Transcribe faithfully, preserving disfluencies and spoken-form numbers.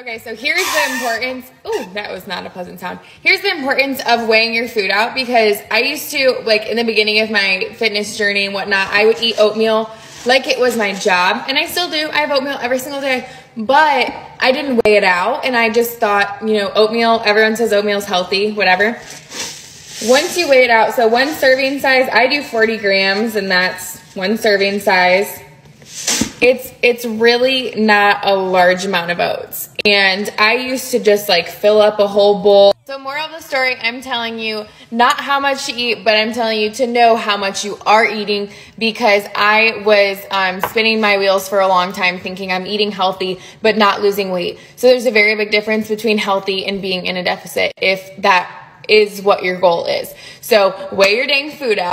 Okay, so here's the importance. Oh, that was not a pleasant sound. Here's the importance of weighing your food out, because I used to, like in the beginning of my fitness journey and whatnot, I would eat oatmeal like it was my job, and I still do. I have oatmeal every single day, but I didn't weigh it out, and I just thought, you know, oatmeal, everyone says oatmeal's healthy, whatever. Once you weigh it out, so one serving size, I do forty grams, and that's one serving size. It's it's really not a large amount of oats. And I used to just like fill up a whole bowl. So moral of the story, I'm telling you not how much to eat, but I'm telling you to know how much you are eating, because I was um, spinning my wheels for a long time thinking I'm eating healthy but not losing weight. So there's a very big difference between healthy and being in a deficit, if that is what your goal is. So weigh your dang food out.